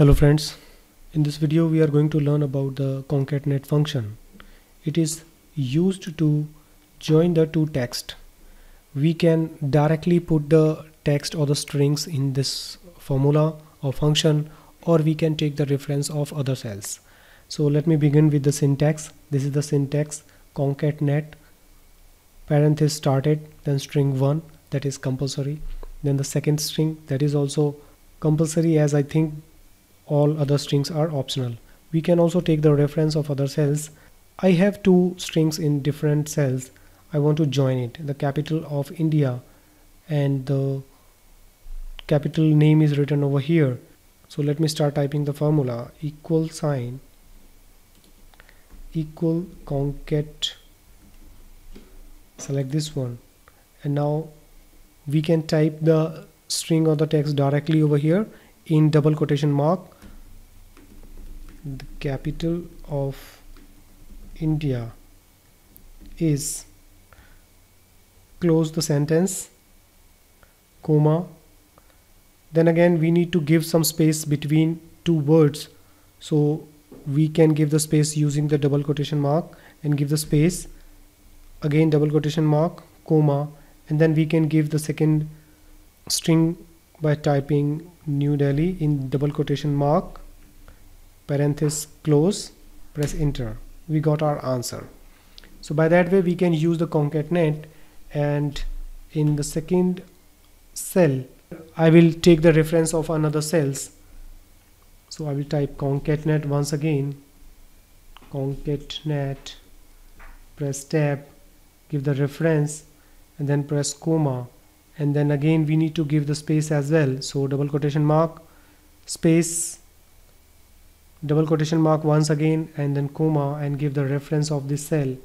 Hello friends, in this video we are going to learn about the concatenate function. It is used to join the two text. We can directly put the text or the strings in this formula or function, or we can take the reference of other cells. So let me begin with the syntax. This is the syntax: concatenate, parenthesis started, then string 1, that is compulsory, then the second string, that is also compulsory, as I think all other strings are optional. We can also take the reference of other cells. I have two strings in different cells. I want to join it. The capital of India and the capital name is written over here. So let me start typing the formula: equal sign equal concat, select this one, and now we can type the string or the text directly over here in double quotation mark, the capital of India is, close the sentence, comma, then again we need to give some space between two words, so we can give the space using the double quotation mark and give the space, again double quotation mark, comma, and then we can give the second string by typing New Delhi in double quotation mark, parenthesis close, press enter. We got our answer. So by that way we can use the concatenate, and in the second cell I will take the reference of another cells. So I will type concatenate once again, concatenate, press tab, give the reference, and then press comma, and then again we need to give the space as well, so double quotation mark, space, double quotation mark once again, and then comma, and give the reference of this cell,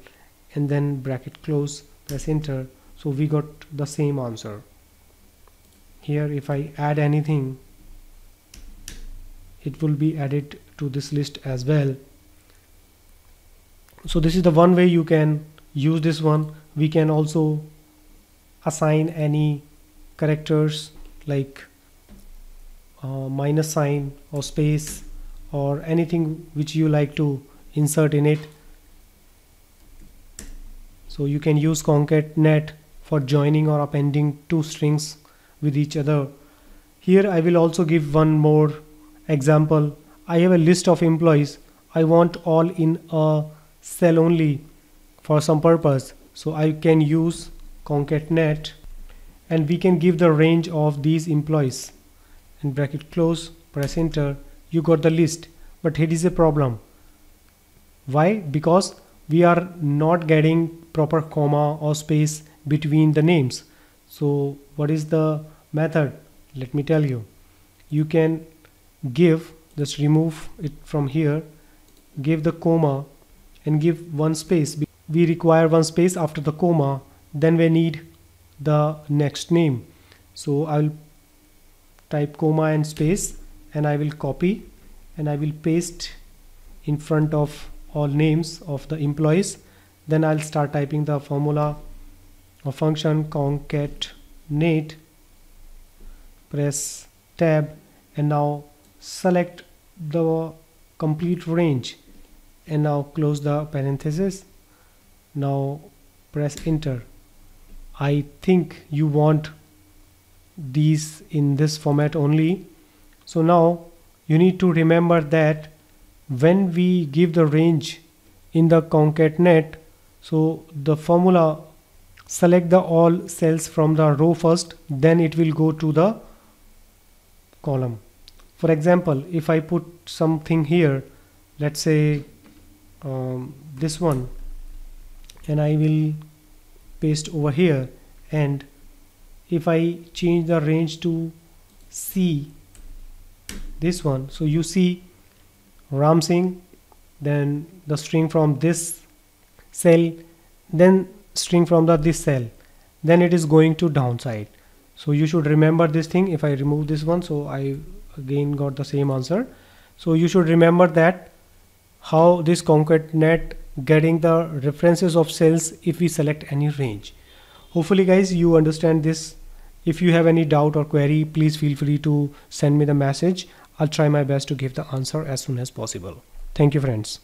and then bracket close, press enter. So we got the same answer. Here if I add anything, it will be added to this list as well. So this is the one way you can use this one. We can also assign any characters like minus sign or space or anything which you like to insert in it. So you can use concatenate for joining or appending two strings with each other. Here I will also give one more example. I have a list of employees. I want all in a cell only for some purpose. So I can use concatenate, and we can give the range of these employees, and bracket close, press enter. You got the list, but here is a problem. Why? Because we are not getting proper comma or space between the names. So what is the method? Let me tell you. You can give, just remove it from here, give the comma and give one space. We require one space after the comma, then we need the next name. So I'll type comma and space, and I will copy and I will paste in front of all names of the employees. Then I'll start typing the formula or function concatenate, press tab, and now select the complete range, and now close the parenthesis, now press enter. I think you want these in this format only. So now you need to remember that when we give the range in the concatenate, so the formula, select the all cells from the row first, then it will go to the column. For example, if I put something here, let's say this one, and I will paste over here, and if I change the range to C, this one, so you see Ram Singh, then the string from this cell, then string from this cell, then it is going to downside. So you should remember this thing. If I remove this one, so I again got the same answer. So you should remember that how this concatenate getting the references of cells if we select any range. Hopefully guys you understand this. If you have any doubt or query, please feel free to send me the message. I'll try my best to give the answer as soon as possible. Thank you, friends.